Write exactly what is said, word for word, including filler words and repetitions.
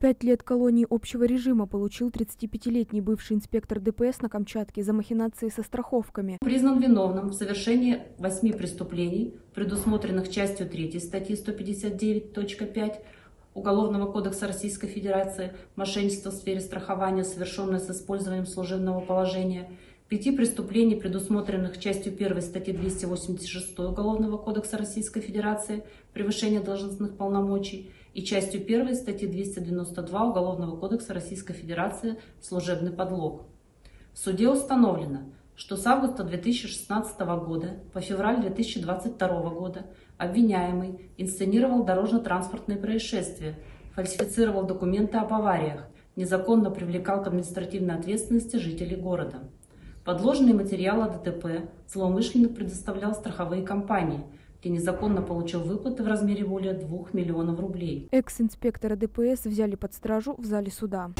Пять лет колонии общего режима получил тридцатипятилетний бывший инспектор ДПС на Камчатке за махинации со страховками. Признан виновным в совершении восьми преступлений, предусмотренных частью третьей статьи сто пятьдесят девять точка пять Уголовного кодекса Российской Федерации «Мошенничество в сфере страхования, совершенное с использованием служебного положения», пяти преступлений, предусмотренных частью первой статьи двести восемьдесят шесть Уголовного кодекса Российской Федерации «Превышение должностных полномочий» и частью первой статьи двести девяносто два Уголовного кодекса Российской Федерации «Служебный подлог». В суде установлено, что с августа две тысячи шестнадцатого года по февраль две тысячи двадцать второго года обвиняемый инсценировал дорожно-транспортные происшествия, фальсифицировал документы об авариях, незаконно привлекал к административной ответственности жителей города. Подложные материалы ДТП злоумышленник предоставлял страховые компании, где незаконно получил выплаты в размере более двух миллионов рублей. Экс-инспектора ДПС взяли под стражу в зале суда.